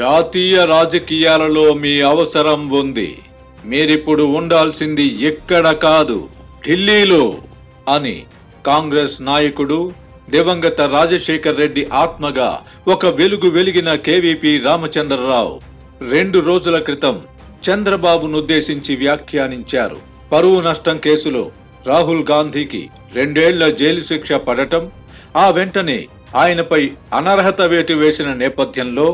జాతీయ రాజకీయాలలో మీ అవసరం ఉంది. మీరిప్పుడు ఉండాల్సింది ఎక్కడ కాదు, ఢిల్లీలో అని కాంగ్రెస్ నాయకుడు దివంగత రాజశేఖర్ రెడ్డి ఆత్మగా ఒక వెలుగు వెలిగిన కేవీపీ రామచంద్రరావు 2 రోజుల క్రితం చంద్రబాబును ఉద్దేశించి వ్యాఖ్యానించారు. పరువు నష్టం కేసులో రాహుల్ గాంధీకి 2 ఏళ్ల జైలు శిక్ష పడటం, ఆ వెంటనే ఆయనపై అనర్హత వేటు వేసిన నేపథ్యంలో,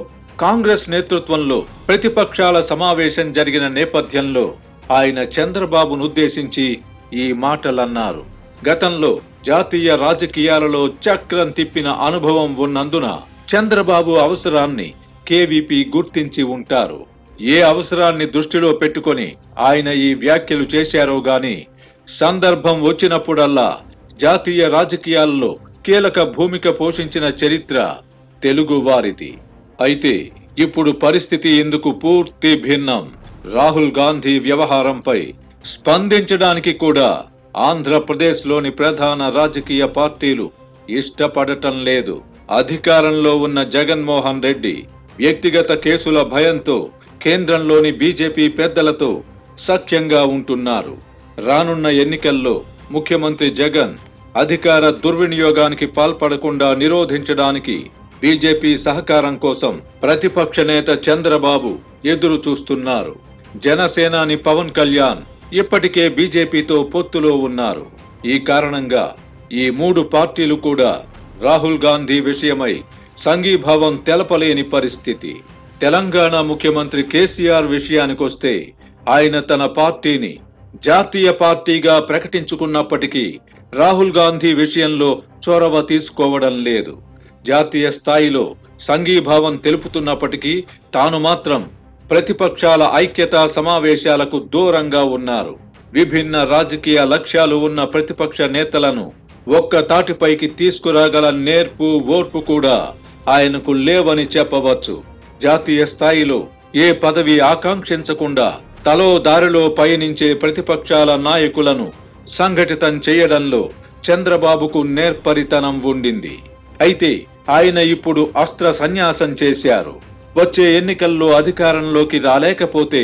కాంగ్రెస్ నేతృత్వంలో ప్రతిపక్షాల సమావేశం జరిగిన నేపథ్యంలో ఆయన చంద్రబాబును ఉద్దేశించి ఈ మాటలన్నారు. గతంలో జాతీయ రాజకీయాలలో చక్రం తిప్పిన అనుభవం ఉన్నందున చంద్రబాబు అవసరాన్ని కేవీపీ గుర్తించి ఉంటారు. ఏ అవసరాన్ని దృష్టిలో పెట్టుకొని ఆయన ఈ వ్యాఖ్యలు చేశారో గాని, సందర్భం వచ్చినప్పుడల్లా జాతీయ రాజకీయాల్లో కీలక భూమిక పోషించిన చరిత్ర తెలుగు వారిది. అయితే ఇప్పుడు పరిస్థితి ఇందుకు పూర్తి భిన్నం. రాహుల్ గాంధీ వ్యవహారంపై స్పందించడానికి కూడా ఆంధ్రప్రదేశ్లోని ప్రధాన రాజకీయ పార్టీలు ఇష్టపడటం లేదు. అధికారంలో ఉన్న జగన్మోహన్ రెడ్డి వ్యక్తిగత కేసుల భయంతో కేంద్రంలోని బీజేపీ పెద్దలతో సఖ్యంగా ఉంటున్నారు. రానున్న ఎన్నికల్లో ముఖ్యమంత్రి జగన్ అధికార దుర్వినియోగానికి పాల్పడకుండా నిరోధించడానికి బీజేపీ సహకారం కోసం ప్రతిపక్ష నేత చంద్రబాబు ఎదురు చూస్తున్నారు. జనసేనాని పవన్ కళ్యాణ్ ఇప్పటికే బీజేపీతో పొత్తులో ఉన్నారు. ఈ కారణంగా ఈ 3 పార్టీలు కూడా రాహుల్ గాంధీ విషయమై సంఘీభావం తెలపలేని పరిస్థితి. తెలంగాణ ముఖ్యమంత్రి కేసీఆర్ విషయానికొస్తే, ఆయన తన పార్టీని జాతీయ పార్టీగా ప్రకటించుకున్నప్పటికీ రాహుల్ గాంధీ విషయంలో చొరవ తీసుకోవడం లేదు. జాతీయ స్థాయిలో సంఘీభావం తెలుపుతున్నప్పటికీ తాను మాత్రం ప్రతిపక్షాల ఐక్యతా సమావేశాలకు దూరంగా ఉన్నారు. విభిన్న రాజకీయ లక్ష్యాలు ఉన్న ప్రతిపక్ష నేతలను ఒక్క తాటిపైకి తీసుకురాగల నేర్పు, ఓర్పు కూడా ఆయనకు లేవని చెప్పవచ్చు. జాతీయ స్థాయిలో ఏ పదవి ఆకాంక్షించకుండా తలో దారిలో పయనించే ప్రతిపక్షాల నాయకులను సంఘటితం చేయడంలో చంద్రబాబుకు నేర్పరితనం ఉండింది. అయితే ఆయన ఇప్పుడు అస్త్ర సన్యాసం చేశారు. వచ్చే ఎన్నికల్లో అధికారంలోకి రాలేకపోతే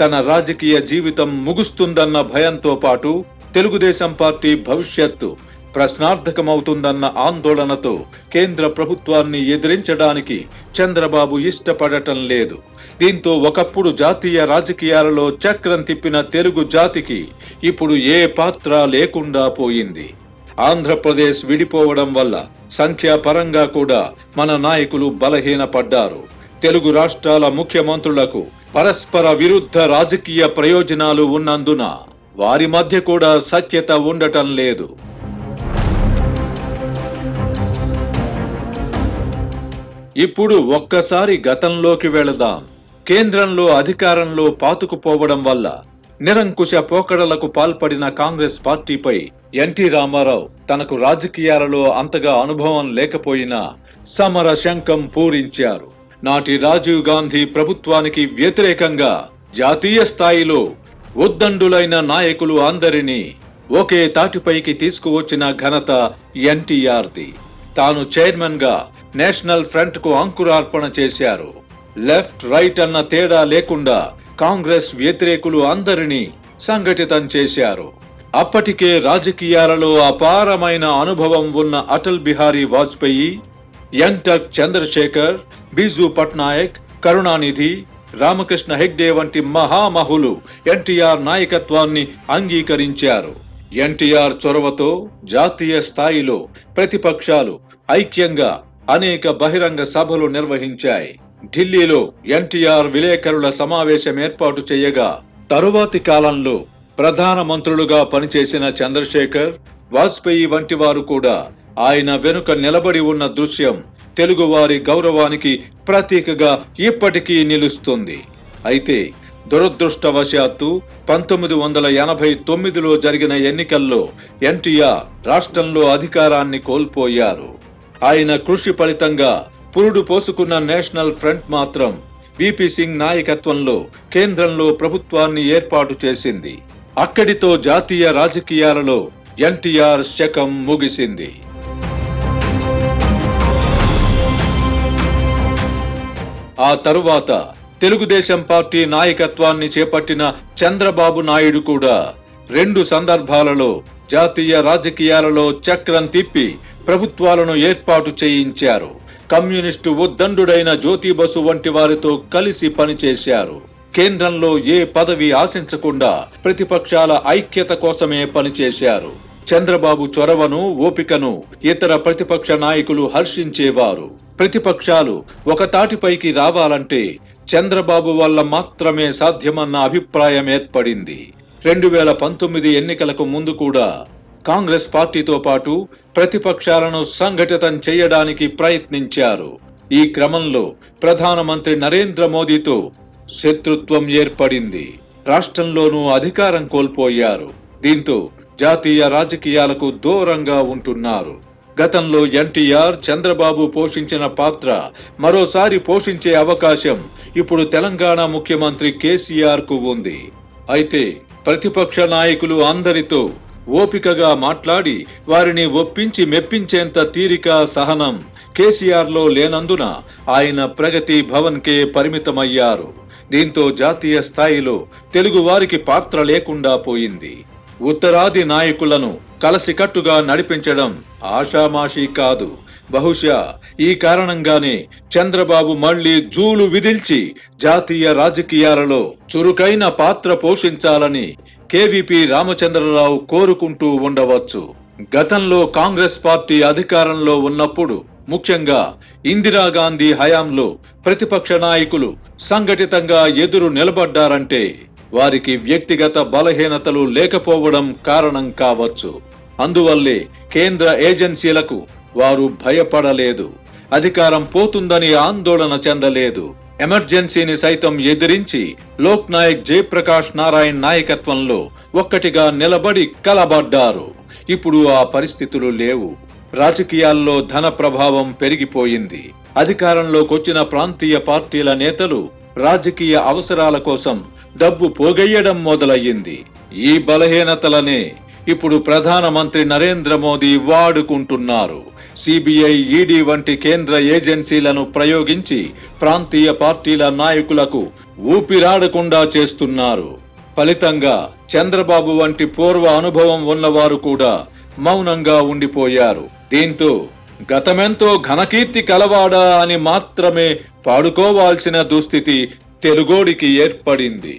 తన రాజకీయ జీవితం ముగుస్తుందన్న భయంతో పాటు తెలుగుదేశం పార్టీ భవిష్యత్తు ప్రశ్నార్థకమవుతుందన్న ఆందోళనతో కేంద్ర ప్రభుత్వాన్ని ఎదిరించడానికి చంద్రబాబు ఇష్టపడటం లేదు. దీంతో ఒకప్పుడు జాతీయ రాజకీయాలలో చక్రం తిప్పిన తెలుగు జాతికి ఇప్పుడు ఏ పాత్ర లేకుండా పోయింది. ఆంధ్రప్రదేశ్ విడిపోవడం వల్ల సంఖ్యాపరంగా కూడా మన నాయకులు బలహీనపడ్డారు. తెలుగు రాష్ట్రాల ముఖ్యమంత్రులకు పరస్పర విరుద్ధ రాజకీయ ప్రయోజనాలు ఉన్నందున వారి మధ్య కూడా సఖ్యత ఉండటం లేదు. ఇప్పుడు ఒక్కసారి గతంలోకి వెళదాం. కేంద్రంలో అధికారంలో పాతుకుపోవడం వల్ల నిరంకుశ పోకడలకు పాల్పడిన కాంగ్రెస్ పార్టీపై ఎన్టీ రామారావు తనకు రాజకీయాలలో అంతగా అనుభవం లేకపోయినా సమర శంఖం పూరించారు. నాటి రాజీవ్ గాంధీ ప్రభుత్వానికి వ్యతిరేకంగా జాతీయ స్థాయిలో ఉద్దండులైన నాయకులు అందరినీ ఒకే తాటిపైకి తీసుకువచ్చిన ఘనత ఎన్టీఆర్ది. తాను చైర్మన్గా నేషనల్ ఫ్రంట్కు అంకురార్పణ చేశారు. లెఫ్ట్ రైట్ అన్న తేడా లేకుండా కాంగ్రెస్ వ్యతిరేకులు అందరినీ సంఘటితం చేశారు. అప్పటికే రాజకీయాలలో అపారమైన అనుభవం ఉన్న అటల్ బిహారీ వాజ్పేయి, యంగ్టక్ చంద్రశేఖర్, బిజు పట్నాయక్, కరుణానిధి, రామకృష్ణ హెగ్డే వంటి మహామహులు ఎన్టీఆర్ నాయకత్వాన్ని అంగీకరించారు. ఎన్టీఆర్ చొరవతో జాతీయ స్థాయిలో ప్రతిపక్షాలు ఐక్యంగా అనేక బహిరంగ సభలు నిర్వహించాయి. ఢిల్లీలో ఎన్టీఆర్ విలేకరుల సమావేశం ఏర్పాటు చేయగా, తరువాతి కాలంలో ప్రధానమంత్రులుగా పనిచేసిన చంద్రశేఖర్, వాజ్పేయి వంటి వారు కూడా ఆయన వెనుక నిలబడి ఉన్న దృశ్యం తెలుగువారి గౌరవానికి ప్రతీకగా ఇప్పటికీ నిలుస్తుంది. అయితే దురదృష్టవశాత్తు 1989లో జరిగిన ఎన్నికల్లో ఎన్టీఆర్ రాష్ట్రంలో అధికారాన్ని కోల్పోయారు. ఆయన కృషి ఫలితంగా పురుడు పోసుకున్న నేషనల్ ఫ్రంట్ మాత్రం విపి సింగ్ నాయకత్వంలో కేంద్రంలో ప్రభుత్వాన్ని ఏర్పాటు చేసింది. అక్కడితో జాతీయ రాజకీయాలలో ఎన్టీఆర్ శకం ముగిసింది. ఆ తరువాత తెలుగుదేశం పార్టీ నాయకత్వాన్ని చేపట్టిన చంద్రబాబు నాయుడు కూడా రెండు సందర్భాలలో జాతీయ రాజకీయాలలో చక్రం తిప్పి ప్రభుత్వాలను ఏర్పాటు చేయించారు. కమ్యూనిస్టు ఉద్దండుడైన జ్యోతి బసు వంటి వారితో కలిసి పనిచేశారు. కేంద్రంలో ఏ పదవి ఆశించకుండా ప్రతిపక్షాల ఐక్యత కోసమే పనిచేశారు. చంద్రబాబు చొరవను ఓపికను ఇతర ప్రతిపక్ష నాయకులు హర్షించేవారు. ప్రతిపక్షాలు ఒక తాటిపైకి రావాలంటే చంద్రబాబు వల్ల మాత్రమే సాధ్యమన్న అభిప్రాయం ఏర్పడింది. 2019 ఎన్నికలకు ముందు కూడా కాంగ్రెస్ పార్టీతో పాటు ప్రతిపక్షాలను సంఘటితం చేయడానికి ప్రయత్నించారు. ఈ క్రమంలో ప్రధానమంత్రి నరేంద్ర మోదీతో శత్రుత్వం ఏర్పడింది. రాష్ట్రంలోనూ అధికారం కోల్పోయారు. దీంతో జాతీయ రాజకీయాలకు దూరంగా ఉంటున్నారు. గతంలో ఎన్టీఆర్ చంద్రబాబు పోషించిన పాత్ర మరోసారి పోషించే అవకాశం ఇప్పుడు తెలంగాణ ముఖ్యమంత్రి కేసీఆర్ కు ఉంది. అయితే ప్రతిపక్ష నాయకులు అందరితో ఓపికగా మాట్లాడి వారిని ఒప్పించి మెప్పించేంత తీరిక సహనం కేసీఆర్ లో లేనందున ఆయన ప్రగతి భవన్ కే పరిమితమయ్యారు. దీంతో జాతీయ స్థాయిలో తెలుగు వారికి పాత్ర లేకుండా పోయింది. ఉత్తరాది నాయకులను కలసికట్టుగా నడిపించడం ఆషామాషీ కాదు. బహుశా ఈ కారణంగానే చంద్రబాబు మళ్లీ జూలు విదిల్చి జాతీయ రాజకీయాలలో చురుకైన పాత్ర పోషించాలని కేవీపీ రామచంద్రరావు కోరుకుంటూ ఉండవచ్చు. గతంలో కాంగ్రెస్ పార్టీ అధికారంలో ఉన్నప్పుడు ముఖ్యంగా ఇందిరాగాంధీ హయాంలో ప్రతిపక్ష నాయకులు సంఘటితంగా ఎదురు నిలబడ్డారంటే వారికి వ్యక్తిగత బలహీనతలు లేకపోవడం కారణం కావచ్చు. అందువల్లే కేంద్ర ఏజెన్సీలకు వారు భయపడలేదు. అధికారం పోతుందని ఆందోళన చెందలేదు. ఎమర్జెన్సీని సైతం ఎదిరించి లోక్ నాయక్ జయప్రకాష్ నారాయణ్ నాయకత్వంలో ఒక్కటిగా నిలబడి కలబడ్డారు. ఇప్పుడు ఆ పరిస్థితులు లేవు. రాజకీయాల్లో ధన ప్రభావం పెరిగిపోయింది. అధికారంలోకొచ్చిన ప్రాంతీయ పార్టీల నేతలు రాజకీయ అవసరాల కోసం డబ్బు పోగయ్యడం మొదలయ్యింది. ఈ బలహీనతలనే ఇప్పుడు ప్రధానమంత్రి నరేంద్ర మోదీ వాడుకుంటున్నారు. సిబిఐ, ఈడీ వంటి కేంద్ర ఏజెన్సీలను ప్రయోగించి ప్రాంతీయ పార్టీల నాయకులకు ఊపిరాడకుండా చేస్తున్నారు. ఫలితంగా చంద్రబాబు వంటి పూర్వ అనుభవం ఉన్నవారు కూడా మౌనంగా ఉండిపోయారు. దీంతో గతమెంతో ఘనకీర్తి కలవాడా అని మాత్రమే పాడుకోవాల్సిన దుస్థితి తెలుగోడికి ఏర్పడింది.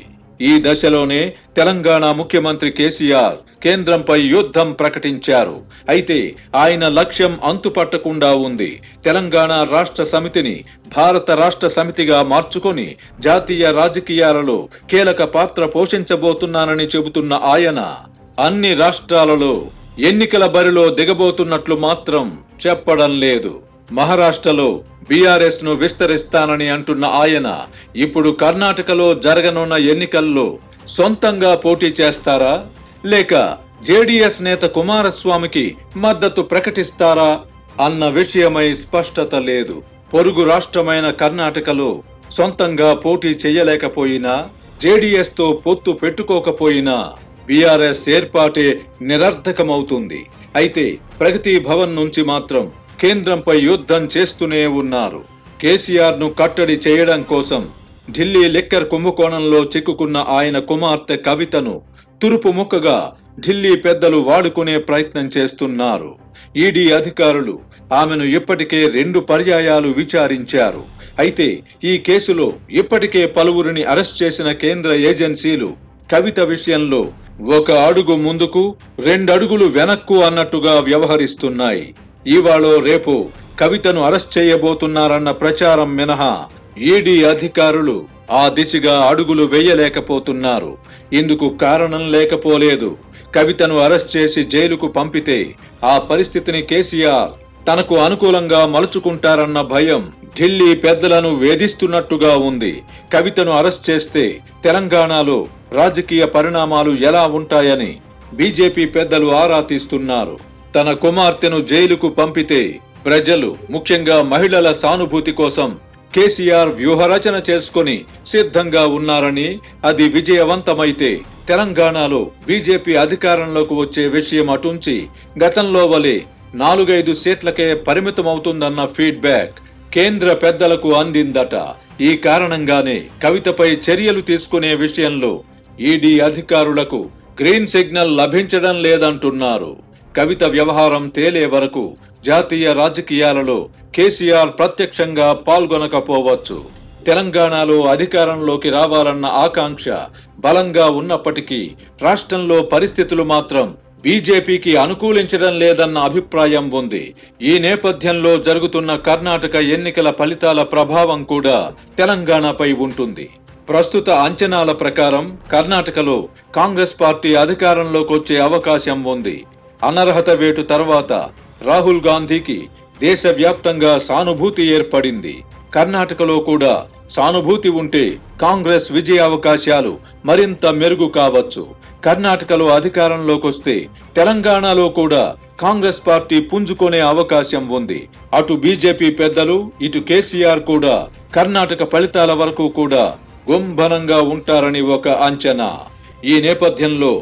ఈ దశలోనే తెలంగాణ ముఖ్యమంత్రి కేసీఆర్ కేంద్రంపై యుద్ధం ప్రకటించారు. అయితే ఆయన లక్ష్యం అంతుపట్టకుండా ఉంది. తెలంగాణ రాష్ట్ర సమితిని భారత రాష్ట్ర సమితిగా మార్చుకొని జాతీయ రాజకీయాలలో కీలక పాత్ర పోషించబోతున్నానని చెబుతున్న ఆయన అన్ని రాష్ట్రాలలో ఎన్నికల బరిలో దిగబోతున్నట్లు మాత్రం చెప్పడం లేదు. మహారాష్ట్రలో బీఆర్ఎస్ ను విస్తరిస్తానని అంటున్న ఆయన ఇప్పుడు కర్ణాటకలో జరగనున్న ఎన్నికల్లో సొంతంగా పోటీ చేస్తారా లేక జేడీఎస్ నేత కుమారస్వామికి మద్దతు ప్రకటిస్తారా అన్న విషయమై స్పష్టత లేదు. పొరుగు రాష్ట్రమైన కర్ణాటకలో సొంతంగా పోటీ చేయలేకపోయినా జేడీఎస్ తో పొత్తు పెట్టుకోకపోయినా బీఆర్ఎస్ ఏర్పాటే నిరర్థకమవుతుంది. అయితే ప్రగతి భవన్ నుంచి మాత్రం కేంద్రంపై యుద్ధం చేస్తూనే ఉన్నారు. కేసీఆర్ ను కట్టడి చేయడం కోసం ఢిల్లీ లిక్కర్ కుంభకోణంలో చిక్కుకున్న ఆయన కుమార్తె కవితను తురుపు ముక్కగా ఢిల్లీ పెద్దలు వాడుకునే ప్రయత్నం చేస్తున్నారు. ఈడీ అధికారులు ఆమెను ఇప్పటికే 2 పర్యాయాలు విచారించారు. అయితే ఈ కేసులో ఇప్పటికే పలువురిని అరెస్ట్ చేసిన కేంద్ర ఏజెన్సీలు కవిత విషయంలో 1 అడుగు ముందుకు 2 అడుగులు వెనక్కు అన్నట్టుగా వ్యవహరిస్తున్నాయి. ఇవాళ రేపు కవితను అరెస్ట్ చేయబోతున్నారన్న ప్రచారం మినహా ఈడీ అధికారులు ఆ దిశగా అడుగులు వేయలేకపోతున్నారు. ఇందుకు కారణం లేకపోలేదు. కవితను అరెస్ట్ చేసి జైలుకు పంపితే ఆ పరిస్థితిని కేసీఆర్ తనకు అనుకూలంగా మలుచుకుంటారన్న భయం ఢిల్లీ పెద్దలను వేధిస్తున్నట్టుగా ఉంది. కవితను అరెస్ట్ చేస్తే తెలంగాణలో రాజకీయ పరిణామాలు ఎలా ఉంటాయని బీజేపీ పెద్దలు ఆరా తీస్తున్నారు. తన కుమార్తెను జైలుకు పంపితే ప్రజలు ముఖ్యంగా మహిళల సానుభూతి కోసం కేసీఆర్ వ్యూహరచన చేసుకుని సిద్ధంగా ఉన్నారని, అది విజయవంతమైతే తెలంగాణలో బీజేపీ అధికారంలోకి వచ్చే విషయం అటుంచి గతంలో వలె 4-5 సీట్లకే పరిమితమవుతుందన్న ఫీడ్బ్యాక్ కేంద్ర పెద్దలకు అందిందట. ఈ కారణంగానే కవితపై చర్యలు తీసుకునే విషయంలో ఈడీ అధికారులకు గ్రీన్ సిగ్నల్ లభించడం లేదంటున్నారు. కవిత వ్యవహారం తేలే వరకు జాతీయ రాజకీయాలలో కేసీఆర్ ప్రత్యక్షంగా పాల్గొనకపోవచ్చు. తెలంగాణలో అధికారంలోకి రావాలన్న ఆకాంక్ష బలంగా ఉన్నప్పటికీ రాష్ట్రంలో పరిస్థితులు మాత్రం బీజేపీకి అనుకూలించడం లేదన్న అభిప్రాయం ఉంది. ఈ నేపథ్యంలో జరుగుతున్న కర్ణాటక ఎన్నికల ఫలితాల ప్రభావం కూడా తెలంగాణపై ఉంటుంది. ప్రస్తుత అంచనాల ప్రకారం కర్ణాటకలో కాంగ్రెస్ పార్టీ అధికారంలోకి వచ్చే అవకాశం ఉంది. అనర్హత వేటు తర్వాత రాహుల్ గాంధీకి దేశవ్యాప్తంగా సానుభూతి ఏర్పడింది. కర్ణాటకలో కూడా సానుభూతి ఉంటే కాంగ్రెస్ విజయ అవకాశాలు మరింత మెరుగు కావచ్చు. కర్ణాటకలో అధికారంలోకి వస్తే తెలంగాణలో కూడా కాంగ్రెస్ పార్టీ పుంజుకునే అవకాశం ఉంది. అటు బీజేపీ పెద్దలు ఇటు కేసీఆర్ కూడా కర్ణాటక ఫలితాల వరకు కూడా గంభీరంగా ఉంటారని ఒక అంచనా. ఈ నేపథ్యంలో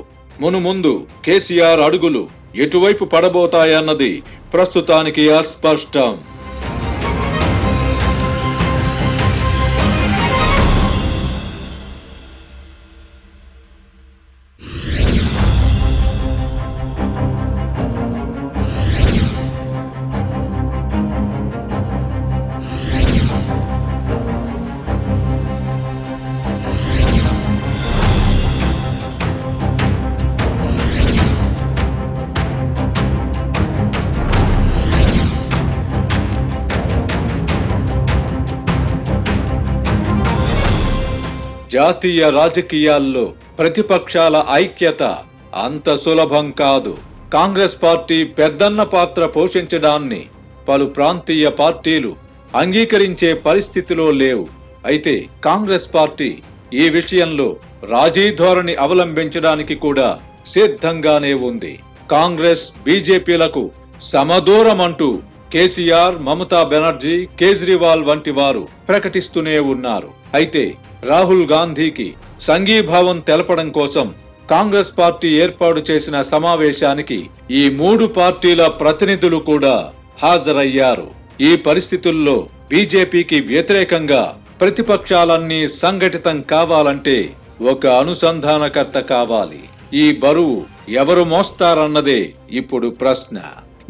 మునుముందు కేసీఆర్ అడుగులు ఎటువైపు పడబోతాయన్నది ప్రస్తుతానికి అస్పష్టం. జాతీయ రాజకీయాల్లో ప్రతిపక్షాల ఐక్యత అంత సులభం కాదు. కాంగ్రెస్ పార్టీ పెద్దన్న పాత్ర పోషించడాన్ని పలు ప్రాంతీయ పార్టీలు అంగీకరించే పరిస్థితిలో లేవు. అయితే కాంగ్రెస్ పార్టీ ఈ విషయంలో రాజీ ధోరణి అవలంబించడానికి కూడా సిద్ధంగానే ఉంది. కాంగ్రెస్ బీజేపీలకు సమదూరమంటూ కేసీఆర్, మమతా బెనర్జీ, కేజ్రీవాల్ వంటి వారు ప్రకటిస్తూనే ఉన్నారు. అయితే రాహుల్ గాంధీకి సంఘీభావం తెలపడం కోసం కాంగ్రెస్ పార్టీ ఏర్పాటు చేసిన సమావేశానికి ఈ మూడు పార్టీల ప్రతినిధులు కూడా హాజరయ్యారు. ఈ పరిస్థితుల్లో బీజేపీకి వ్యతిరేకంగా ప్రతిపక్షాలన్నీ సంఘటితం కావాలంటే ఒక అనుసంధానకర్త కావాలి. ఈ బరువు ఎవరు మోస్తారన్నదే ఇప్పుడు ప్రశ్న.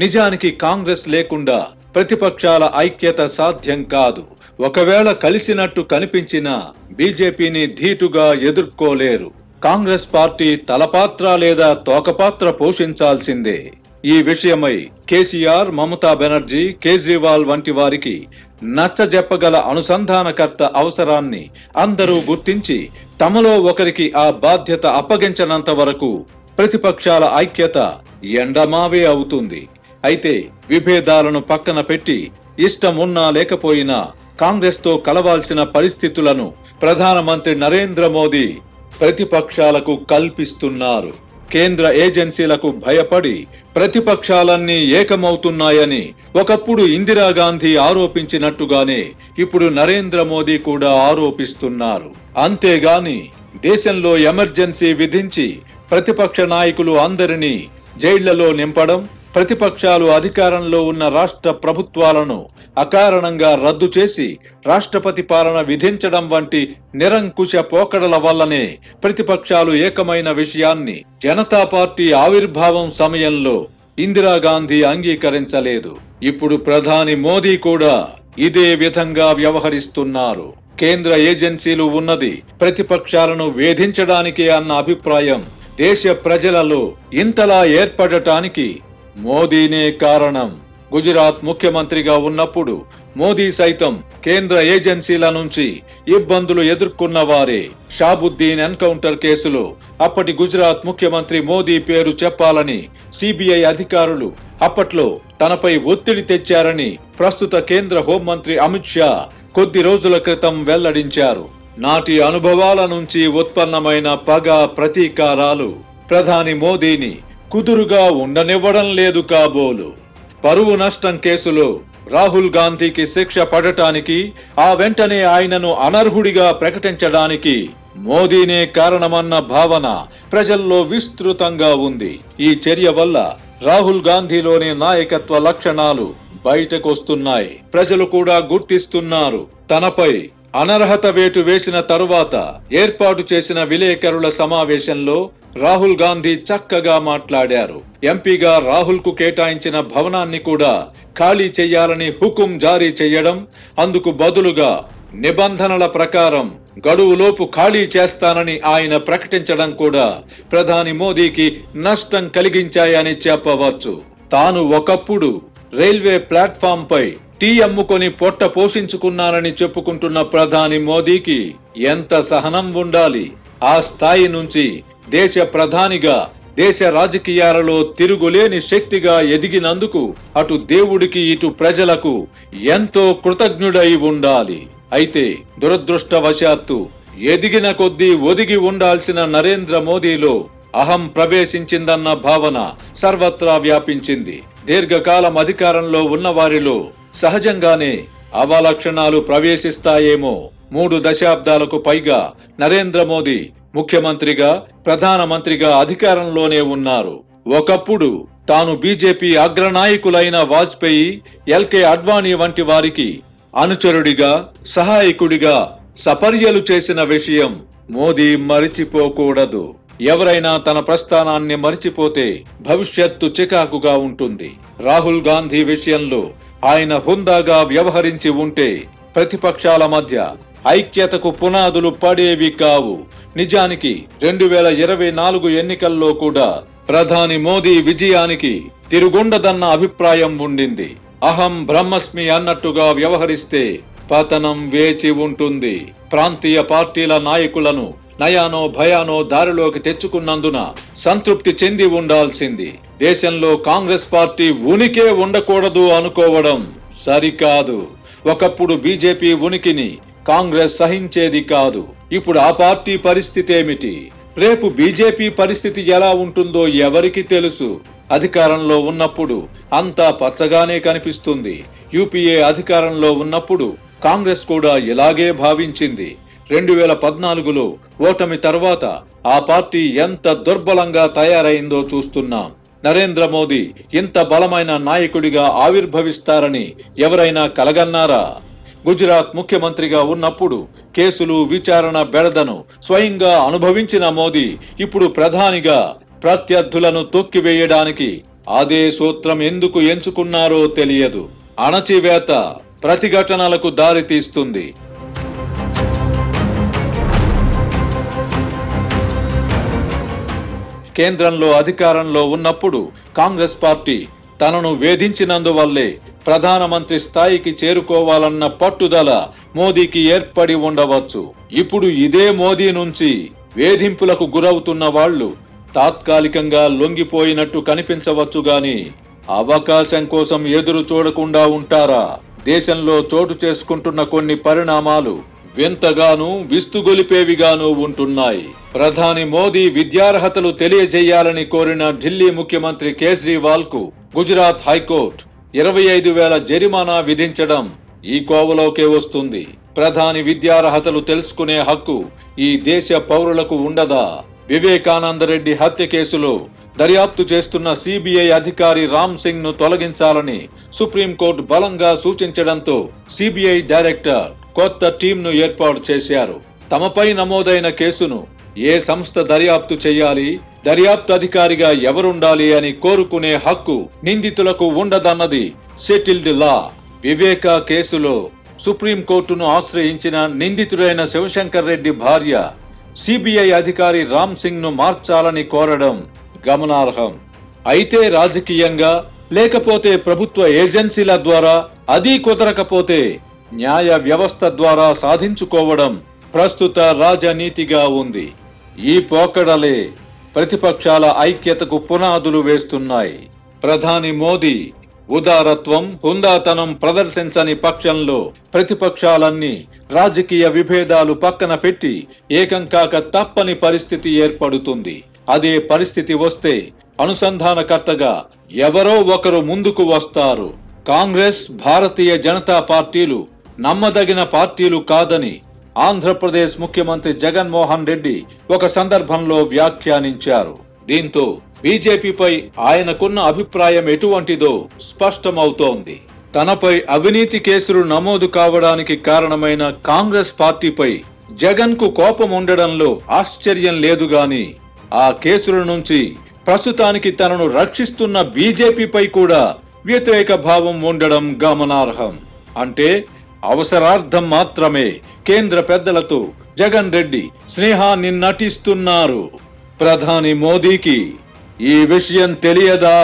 నిజానికి కాంగ్రెస్ లేకుండా ప్రతిపక్షాల ఐక్యత సాధ్యం కాదు. ఒకవేళ కలిసినట్టు కనిపించినా బీజేపీని ధీటుగా ఎదుర్కోలేరు. కాంగ్రెస్ పార్టీ తలపాత్ర లేదా తోకపాత్ర పోషించాల్సిందే. ఈ విషయమై కేసీఆర్, మమతా బెనర్జీ, కేజ్రీవాల్ వంటి వారికి నచ్చజెప్పగల అనుసంధానకర్త అవసరాన్ని అందరూ గుర్తించి తమలో ఒకరికి ఆ బాధ్యత అప్పగించనంత వరకు ప్రతిపక్షాల ఐక్యత ఎండమావే అవుతుంది. అయితే విభేదాలను పక్కన పెట్టి ఇష్టమున్నా లేకపోయినా కాంగ్రెస్తో కలవాల్సిన పరిస్థితులను ప్రధానమంత్రి నరేంద్ర మోదీ ప్రతిపక్షాలకు కల్పిస్తున్నారు. కేంద్ర ఏజెన్సీలకు భయపడి ప్రతిపక్షాలన్నీ ఏకమవుతున్నాయని ఒకప్పుడు ఇందిరాగాంధీ ఆరోపించినట్టుగానే ఇప్పుడు నరేంద్ర మోదీ కూడా ఆరోపిస్తున్నారు. అంతేగాని దేశంలో ఎమర్జెన్సీ విధించి ప్రతిపక్ష నాయకులు అందరినీ జైళ్లలో నింపడం, ప్రతిపక్షాలు అధికారంలో ఉన్న రాష్ట్ర ప్రభుత్వాలను అకారణంగా రద్దు చేసి రాష్ట్రపతి పాలన విధించడం వంటి నిరంకుశ పోకడల వల్లనే ప్రతిపక్షాలు ఏకమైన విషయాన్ని జనతా పార్టీ ఆవిర్భావం సమయంలో ఇందిరాగాంధీ అంగీకరించలేదు. ఇప్పుడు ప్రధాని మోదీ కూడా ఇదే విధంగా వ్యవహరిస్తున్నారు. కేంద్ర ఏజెన్సీలు ఉన్నది ప్రతిపక్షాలను వేధించడానికే అన్న అభిప్రాయం దేశ ప్రజలలో ఇంతలా ఏర్పడటానికి మోదీనే కారణం. గుజరాత్ ముఖ్యమంత్రిగా ఉన్నప్పుడు మోదీ సైతం కేంద్ర ఏజెన్సీల నుంచి ఇబ్బందులు ఎదుర్కొన్న వారే. షాబుద్దీన్ ఎన్కౌంటర్ కేసులో అప్పటి గుజరాత్ ముఖ్యమంత్రి మోదీ పేరు చెప్పాలని సిబిఐ అధికారులు అప్పట్లో తనపై ఒత్తిడి తెచ్చారని ప్రస్తుత కేంద్ర హోంమంత్రి అమిత్ షా కొద్ది రోజుల క్రితం వెల్లడించారు. నాటి అనుభవాల నుంచి ఉత్పన్నమైన పగ, ప్రతీకారాలు ప్రధాని మోదీని కుదురుగా ఉండనివ్వడం లేదు కాబోలు. పరువు నష్టం కేసులో రాహుల్ గాంధీకి శిక్ష పడటానికి, ఆ వెంటనే ఆయనను అనర్హుడిగా ప్రకటించడానికి మోదీనే కారణమన్న భావన ప్రజల్లో విస్తృతంగా ఉంది. ఈ చర్య వల్ల రాహుల్ గాంధీలోని నాయకత్వ లక్షణాలు బయటకొస్తున్నాయి. ప్రజలు కూడా గుర్తిస్తున్నారు. తనపై అనర్హత వేటు వేసిన తరువాత ఏర్పాటు చేసిన విలేకరుల సమావేశంలో రాహుల్ గాంధీ చక్కగా మాట్లాడారు. ఎంపీగా రాహుల్ కు కేటాయించిన భవనాన్ని కూడా ఖాళీ చేయాలని హుకుం జారీ చేయడం, అందుకు బదులుగా నిబంధనల ప్రకారం గడువులోపు ఖాళీ చేస్తానని ఆయన ప్రకటించడం కూడా ప్రధాని మోదీకి నష్టం కలిగించాయని చెప్పవచ్చు. తాను ఒకప్పుడు రైల్వే ప్లాట్ఫామ్ పై టీ అమ్ముకొని పొట్ట పోషించుకున్నానని చెప్పుకుంటున్న ప్రధాని మోదీకి ఎంత సహనం ఉండాలి. ఆ స్థాయి నుంచి దేశ ప్రధానిగా దేశ రాజకీయాలలో తిరుగులేని శక్తిగా ఎదిగినందుకు అటు దేవుడికి ఇటు ప్రజలకు ఎంతో కృతజ్ఞుడై ఉండాలి. అయితే దురదృష్టవశాత్తు ఎదిగిన కొద్దీ ఒదిగి ఉండాల్సిన నరేంద్ర మోదీలో అహం ప్రవేశించిందన్న భావన సర్వత్రా వ్యాపించింది. దీర్ఘకాలం అధికారంలో ఉన్న వారిలో సహజంగానే అవలక్షణాలు ప్రవేశిస్తాయేమో. 3 దశాబ్దాలకు పైగా నరేంద్ర మోదీ ముఖ్యమంత్రిగా ప్రధానమంత్రిగా అధికారంలోనే ఉన్నారు. ఒకప్పుడు తాను బీజేపీ అగ్రనాయకులైన వాజ్పేయి, ఎల్కే అడ్వాణి వంటి వారికి అనుచరుడిగా సహాయకుడిగా సపర్యలు చేసిన విషయం మోదీ మరిచిపోకూడదు. ఎవరైనా తన ప్రస్థానాన్ని మరిచిపోతే భవిష్యత్తు చికాకుగా ఉంటుంది. రాహుల్ గాంధీ విషయంలో ఆయన హుందాగా వ్యవహరించి ఉంటే ప్రతిపక్షాల మధ్య ఐక్యతకు పునాదులు పడేవి కావు. నిజానికి 2024 ఎన్నికల్లో కూడా ప్రధాని మోదీ విజయానికి తిరుగుండదన్న అభిప్రాయం ఉండింది. అహం బ్రహ్మస్మి అన్నట్టుగా వ్యవహరిస్తే పతనం వేచి ఉంటుంది. ప్రాంతీయ పార్టీల నాయకులను నయానో భయానో దారిలోకి తెచ్చుకున్నందున సంతృప్తి చెంది ఉండాల్సింది. దేశంలో కాంగ్రెస్ పార్టీ ఉనికే ఉండకూడదు అనుకోవడం సరికాదు. ఒకప్పుడు బీజేపీ ఉనికిని కాంగ్రెస్ సహించేది కాదు. ఇప్పుడు ఆ పార్టీ పరిస్థితి ఏమిటి, రేపు బీజేపీ పరిస్థితి ఎలా ఉంటుందో ఎవరికి తెలుసు. అధికారంలో ఉన్నప్పుడు అంతా పచ్చగానే కనిపిస్తుంది. యూపీఏ అధికారంలో ఉన్నప్పుడు కాంగ్రెస్ కూడా ఇలాగే భావించింది. 2014లో ఓటమి తర్వాత ఆ పార్టీ ఎంత దుర్బలంగా తయారైందో చూస్తున్నాం. నరేంద్ర మోదీ ఇంత బలమైన నాయకుడిగా ఆవిర్భవిస్తారని ఎవరైనా కలగన్నారా? గుజరాత్ ముఖ్యమంత్రిగా ఉన్నప్పుడు కేసులు విచారణ బెడదను స్వయంగా అనుభవించిన మోదీ ఇప్పుడు ప్రధానిగా ప్రత్యర్థులను తొక్కివేయడానికి అదే సూత్రం ఎందుకు ఎంచుకున్నారో తెలియదు. అణచివేత ప్రతిఘటనలకు దారితీస్తుంది. కేంద్రంలో అధికారంలో ఉన్నప్పుడు కాంగ్రెస్ పార్టీ తనను వేధించినందువల్లే ప్రధానమంత్రి స్థాయికి చేరుకోవాలన్న పట్టుదల మోదీకి ఏర్పడి ఉండవచ్చు. ఇప్పుడు ఇదే మోదీ నుంచి వేధింపులకు గురవుతున్న వాళ్ళు తాత్కాలికంగా లొంగిపోయినట్టు కనిపించవచ్చు గాని అవకాశం కోసం ఎదురు చూడకుండా ఉంటారా? దేశంలో చోటు చేసుకుంటున్న కొన్ని పరిణామాలు వింతగానూ విస్తుగొలిపేవిగానూ ఉంటున్నాయి. ప్రధాని మోదీ విద్యార్హతలు తెలియజేయాలని కోరిన ఢిల్లీ ముఖ్యమంత్రి కేజ్రీవాల్ కు గుజరాత్ హైకోర్టు 25,000 జరిమానా విధించడం ఈ కోవలోకే వస్తుంది. ప్రధాని విద్యార్హతలు తెలుసుకునే హక్కు ఈ దేశ పౌరులకు ఉండదా? వివేకానందరెడ్డి హత్య కేసులో దర్యాప్తు చేస్తున్న సిబిఐ అధికారి రామ్ సింగ్ ను తొలగించాలని సుప్రీంకోర్టు బలంగా సూచించడంతో సిబిఐ డైరెక్టర్ కొత్త టీంను ఏర్పాటు చేశారు. తమపై నమోదైన కేసును ఏ సంస్థ దర్యాప్తు చేయాలి, దర్యాప్తు అధికారిగా ఎవరుండాలి అని కోరుకునే హక్కు నిందితులకు ఉండదన్నది సెటిల్డ్ లా. వివేకా కేసులో సుప్రీంకోర్టును ఆశ్రయించిన నిందితుడైన శివశంకర్ రెడ్డి భార్య సిబిఐ అధికారి రామ్ సింగ్ ను మార్చాలని కోరడం గమనార్హం. అయితే రాజకీయంగా లేకపోతే ప్రభుత్వ ఏజెన్సీల ద్వారా, అది కుదరకపోతే న్యాయ వ్యవస్థ ద్వారా సాధించుకోవడం ప్రస్తుత రాజనీతిగా ఉంది. ఈ పోకడలే ప్రతిపక్షాల ఐక్యతకు పునాదులు వేస్తున్నాయి. ప్రధాని మోదీ ఉదారత్వం హుందాతనం ప్రదర్శించని పక్షంలో ప్రతిపక్షాలన్నీ రాజకీయ విభేదాలు పక్కన పెట్టి ఏకం కాక తప్పని పరిస్థితి ఏర్పడుతుంది. అదే పరిస్థితి వస్తే అనుసంధానకర్తగా ఎవరో ఒకరు ముందుకు వస్తారు. కాంగ్రెస్, భారతీయ జనతా పార్టీలు నమ్మదగిన పార్టీలు కాదని ఆంధ్రప్రదేశ్ ముఖ్యమంత్రి జగన్మోహన్ రెడ్డి ఒక సందర్భంలో వ్యాఖ్యానించారు. దీంతో బీజేపీపై ఆయనకున్న అభిప్రాయం ఎటువంటిదో స్పష్టమవుతోంది. తనపై అవినీతి కేసులు నమోదు కావడానికి కారణమైన కాంగ్రెస్ పార్టీపై జగన్కు కోపం ఉండడంలో ఆశ్చర్యం లేదు గాని ఆ కేసుల నుంచి ప్రస్తుతానికి తనను రక్షిస్తున్న బీజేపీపై కూడా వ్యతిరేక భావం ఉండడం గమనార్హం. అంటే అవసరార్థం మాత్రమే కేంద్ర పెద్దలతో జగన్ రెడ్డి స్నేహాన్ని నటిస్తున్నారు. ప్రధాని మోదీకి ఈ విషయం తెలియదా?